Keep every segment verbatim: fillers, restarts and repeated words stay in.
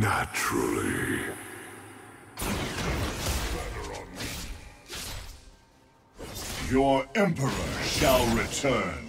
Naturally. Your Emperor shall return.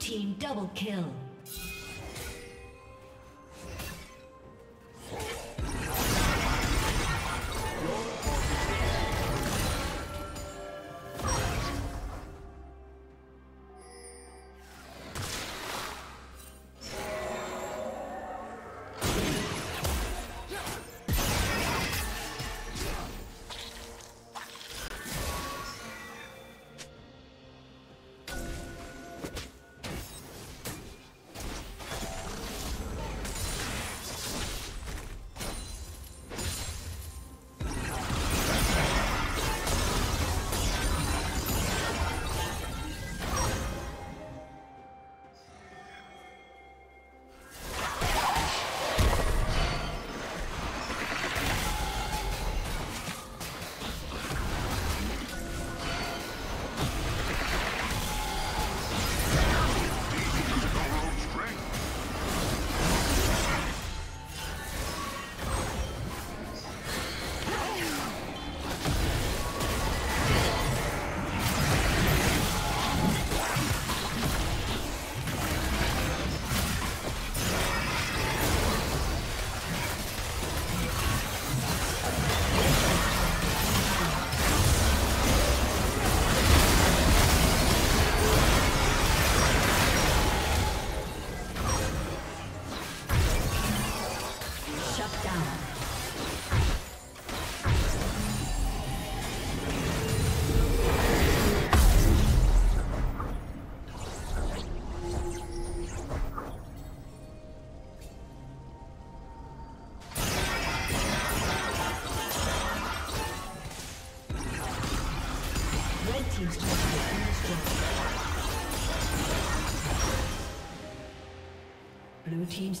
team double kill. Blue team's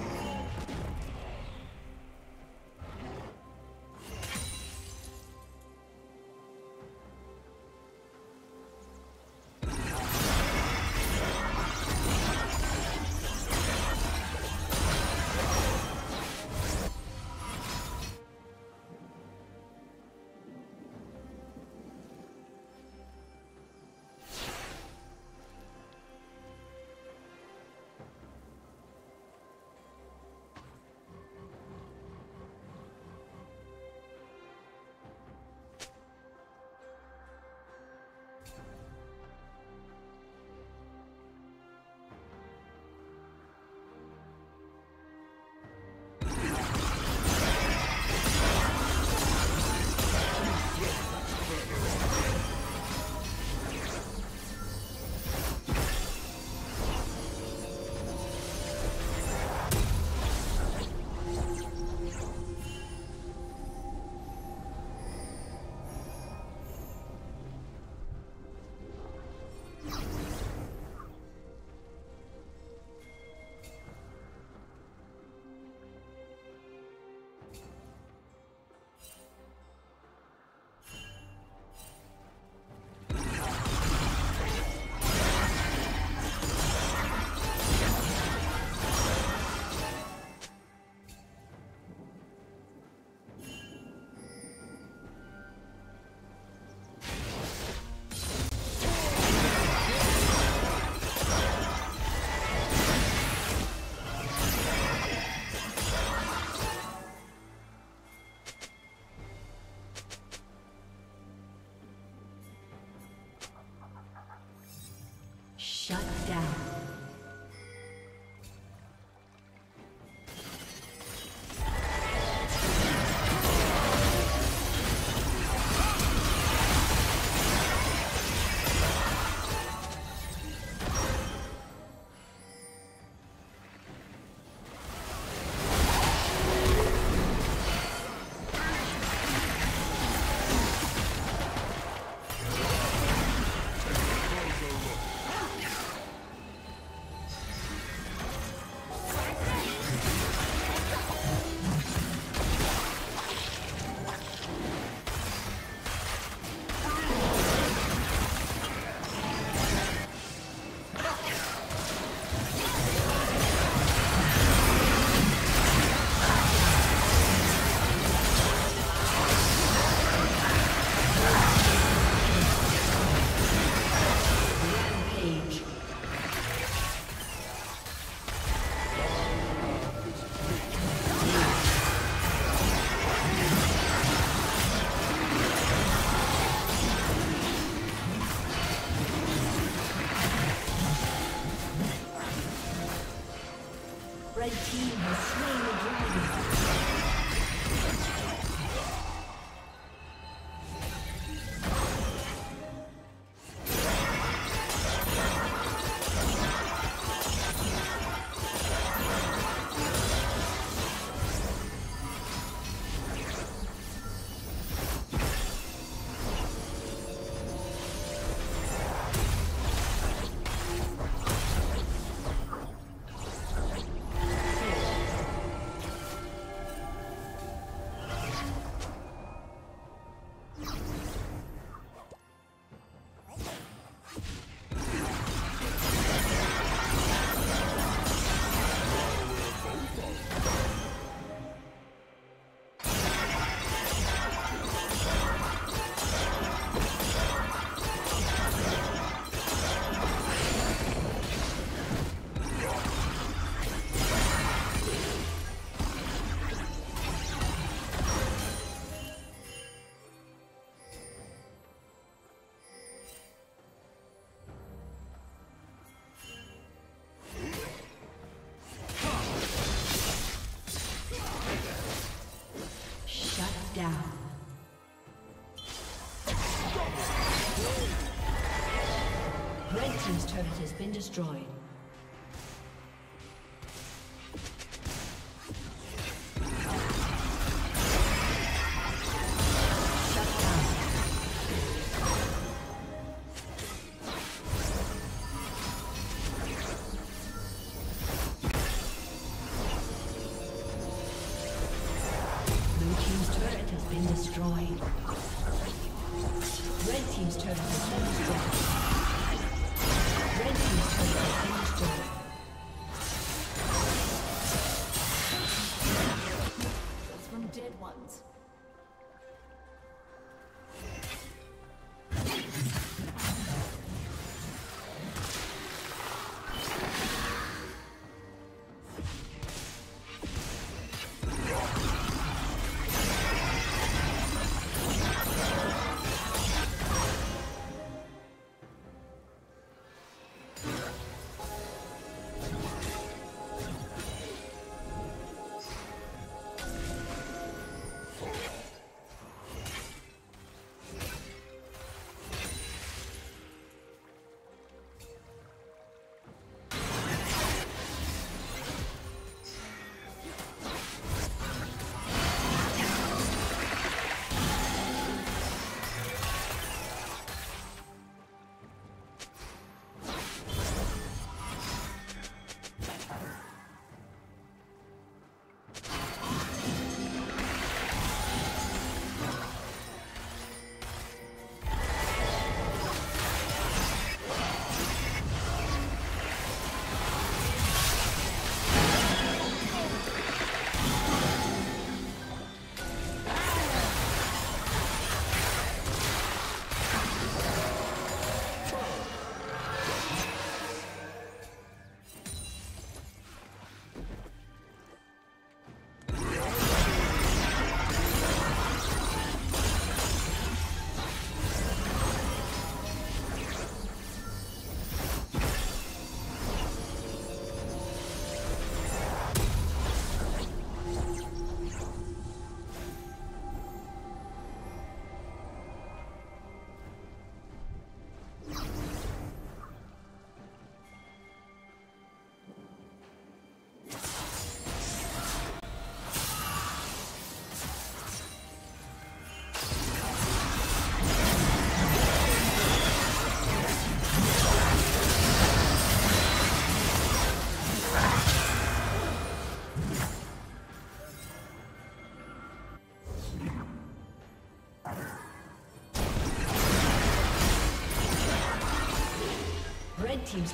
Red team has slain the dragon. His turret has been destroyed. Team's turret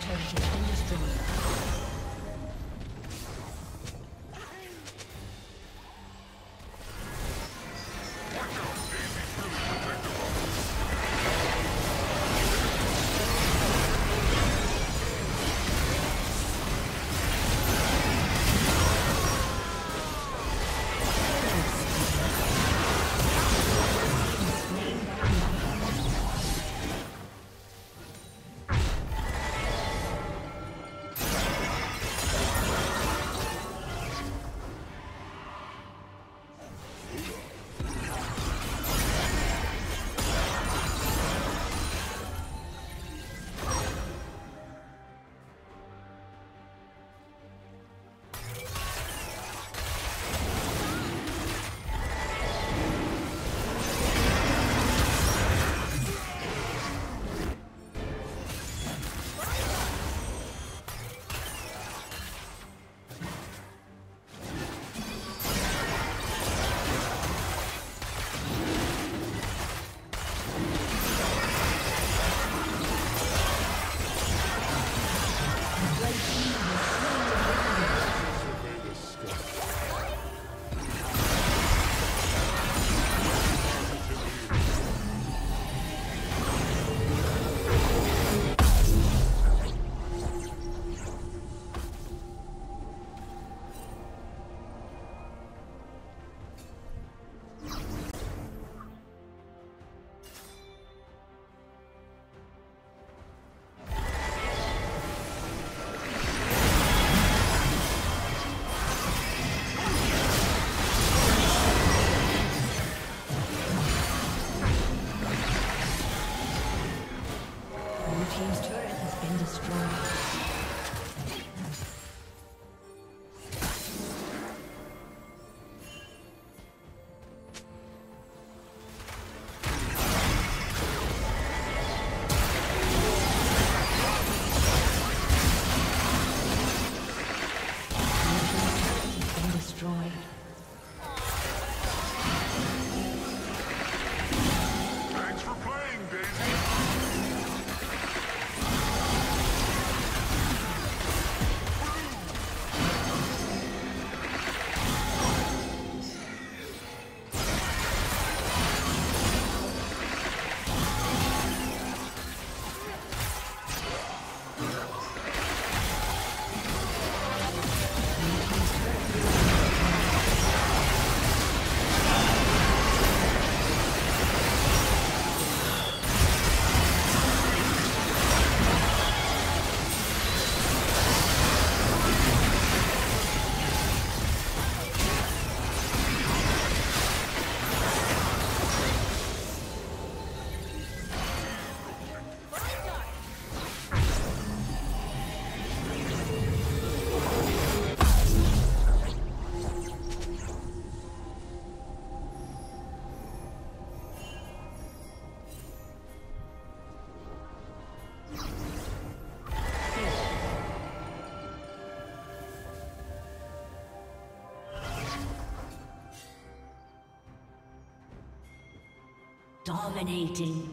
has been destroyed. team's turret has been destroyed. Dominating.